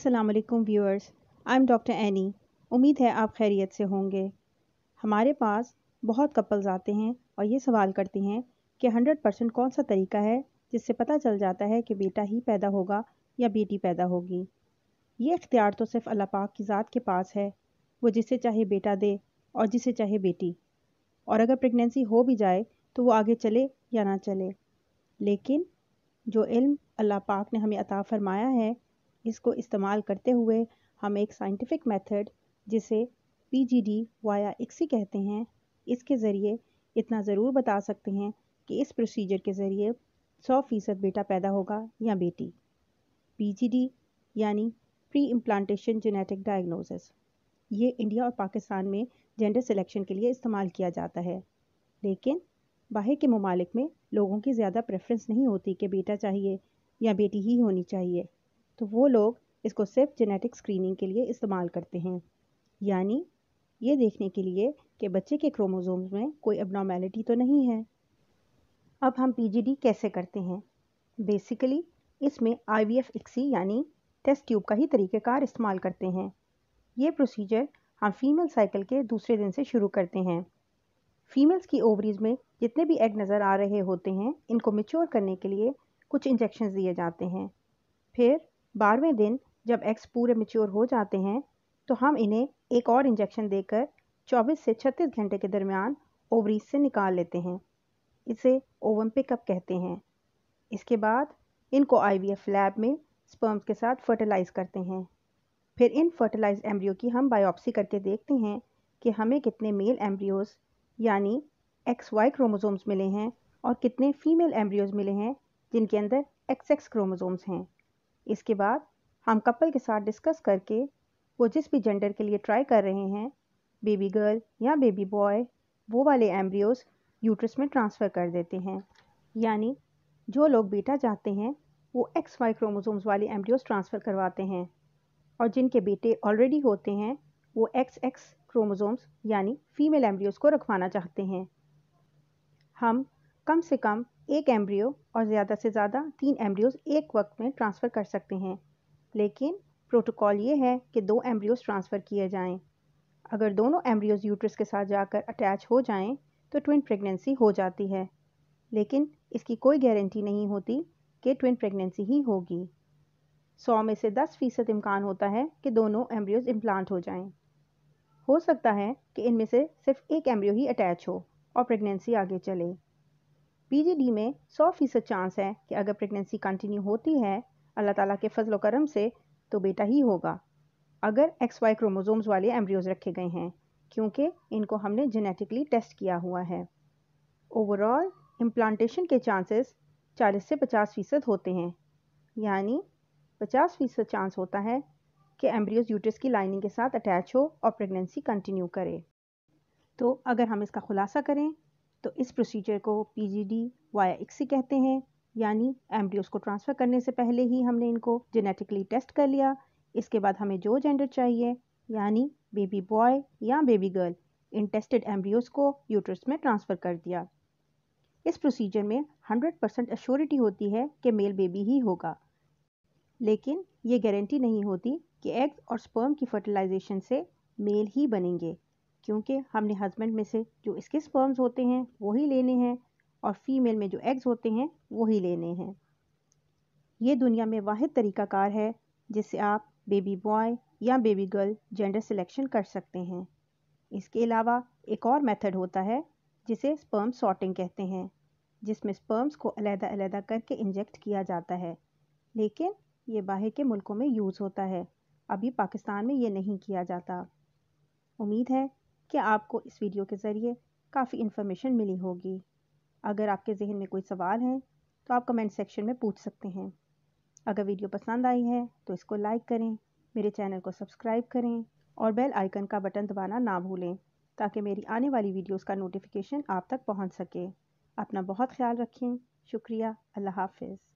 अस्सलामुअलैकुम viewers, I am doctor any. उम्मीद है आप खैरियत से होंगे। हमारे पास बहुत कपल्स आते हैं और ये सवाल करते हैं कि 100% कौन सा तरीका है जिससे पता चल जाता है कि बेटा ही पैदा होगा या बेटी पैदा होगी। ये इख्तियार तो सिर्फ अल्लाह पाक की ज़ात के पास है। वो जिसे चाहे बेटा दे और जिसे चाहे बेटी, और अगर प्रेगनेंसी हो भी जाए तो वो आगे चले या ना चले। लेकिन जो इल्म अल्लाह पाक ने हमें अता फरमाया है, इसको इस्तेमाल करते हुए हम एक साइंटिफिक मेथड जिसे PGD वाया ICSI कहते हैं, इसके ज़रिए इतना ज़रूर बता सकते हैं कि इस प्रोसीजर के ज़रिए 100% बेटा पैदा होगा या बेटी। PGD यानी प्री इम्प्लांटेशन जेनेटिक डायग्नोसिस, ये इंडिया और पाकिस्तान में जेंडर सिलेक्शन के लिए इस्तेमाल किया जाता है। लेकिन बाहर के ममालिक में लोगों की ज़्यादा प्रेफरेंस नहीं होती कि बेटा चाहिए या बेटी ही होनी चाहिए, तो वो लोग इसको सिर्फ जेनेटिक स्क्रीनिंग के लिए इस्तेमाल करते हैं, यानी ये देखने के लिए कि बच्चे के क्रोमोसोम्स में कोई एब्नॉर्मेलिटी तो नहीं है। अब हम PGD कैसे करते हैं? बेसिकली इसमें IVF ICSI यानी टेस्ट ट्यूब का ही तरीक़ेकार इस्तेमाल करते हैं। ये प्रोसीजर हम फीमेल साइकिल के दूसरे दिन से शुरू करते हैं। फीमेल्स की ओवरीज में जितने भी एग नज़र आ रहे होते हैं, इनको मैच्योर करने के लिए कुछ इंजेक्शन दिए जाते हैं। फिर 12वें दिन जब एग्स पूरे मैच्योर हो जाते हैं तो हम इन्हें एक और इंजेक्शन देकर 24 से 36 घंटे के दरमियान ओवरीज से निकाल लेते हैं। इसे ओवम पिकअप कहते हैं। इसके बाद इनको IVF लैब में स्पर्म्स के साथ फर्टिलाइज़ करते हैं। फिर इन फर्टिलाइज एम्ब्रियो की हम बायोप्सी करके देखते हैं कि हमें कितने मेल एम्ब्रियोज़ यानी XY क्रोमोसोम्स मिले हैं और कितने फीमेल एम्ब्रियोज़ मिले हैं जिनके अंदर XX क्रोमोसोम्स हैं। इसके बाद हम कपल के साथ डिस्कस करके वो जिस भी जेंडर के लिए ट्राई कर रहे हैं, बेबी गर्ल या बेबी बॉय, वो वाले एम्ब्रियोज़ यूट्रस में ट्रांसफ़र कर देते हैं। यानी जो लोग बेटा चाहते हैं वो XY क्रोमोसोम्स वाले एम्ब्रियोज़ ट्रांसफ़र करवाते हैं, और जिनके बेटे ऑलरेडी होते हैं वो XX क्रोमोसोम्स यानी फ़ीमेल एम्ब्रियोज़ को रखवाना चाहते हैं। हम कम से कम एक एम्ब्रियो और ज़्यादा से ज़्यादा 3 एम्ब्रियोज़ एक वक्त में ट्रांसफ़र कर सकते हैं, लेकिन प्रोटोकॉल ये है कि 2 एम्ब्रियोज़ ट्रांसफ़र किए जाएं। अगर दोनों एम्ब्रियोज़ यूट्रस के साथ जाकर अटैच हो जाएं तो ट्विन प्रेगनेंसी हो जाती है, लेकिन इसकी कोई गारंटी नहीं होती कि ट्विन प्रेगनेंसी ही होगी। 100 में से 10% इम्कान होता है कि दोनों एम्ब्रियोज़ इम्प्लांट हो जाएँ। हो सकता है कि इनमें से सिर्फ एक एम्ब्रियो ही अटैच हो और प्रेगनेंसी आगे चले। PGD में 100% चांस है कि अगर प्रेगनेंसी कंटिन्यू होती है अल्लाह ताला के फजल व करम से तो बेटा ही होगा, अगर XY क्रोमोसोम्स वाले एम्ब्रियोज़ रखे गए हैं, क्योंकि इनको हमने जेनेटिकली टेस्ट किया हुआ है। ओवरऑल इम्प्लांटेशन के चांसेस 40 से 50% होते हैं, यानी 50% चांस होता है कि एम्ब्रियोज़ यूट्रस की लाइनिंग के साथ अटैच हो और प्रेगनेंसी कंटिन्यू करे। तो अगर हम इसका ख़ुलासा करें तो इस प्रोसीजर को PGD वाया ICSI कहते हैं, यानी एम्ब्रियोज़ को ट्रांसफ़र करने से पहले ही हमने इनको जेनेटिकली टेस्ट कर लिया। इसके बाद हमें जो जेंडर चाहिए यानी बेबी बॉय या बेबी गर्ल, इन टेस्टेड एम्ब्रियोज़ को यूट्रस में ट्रांसफ़र कर दिया। इस प्रोसीजर में 100% एश्योरिटी होती है कि मेल बेबी ही होगा, लेकिन ये गारंटी नहीं होती कि एग्स और स्पर्म की फर्टिलाइजेशन से मेल ही बनेंगे, क्योंकि हमने हस्बैंड में से जो इसके स्पर्म्स होते हैं वही लेने हैं और फीमेल में जो एग्स होते हैं वही लेने हैं। ये दुनिया में वाहिद तरीक़ाकार है जिससे आप बेबी बॉय या बेबी गर्ल जेंडर सिलेक्शन कर सकते हैं। इसके अलावा एक और मेथड होता है जिसे स्पर्म सॉर्टिंग कहते हैं, जिसमें स्पर्म्स को अलग-अलग करके इंजेक्ट किया जाता है, लेकिन ये बाहर के मुल्कों में यूज़ होता है। अभी पाकिस्तान में ये नहीं किया जाता। उम्मीद है कि आपको इस वीडियो के ज़रिए काफ़ी इन्फॉर्मेशन मिली होगी। अगर आपके जहन में कोई सवाल है तो आप कमेंट सेक्शन में पूछ सकते हैं। अगर वीडियो पसंद आई है तो इसको लाइक करें, मेरे चैनल को सब्सक्राइब करें और बेल आइकन का बटन दबाना ना भूलें, ताकि मेरी आने वाली वीडियोस का नोटिफिकेशन आप तक पहुंच सके। अपना बहुत ख्याल रखें। शुक्रिया। अल्लाह हाफिज़।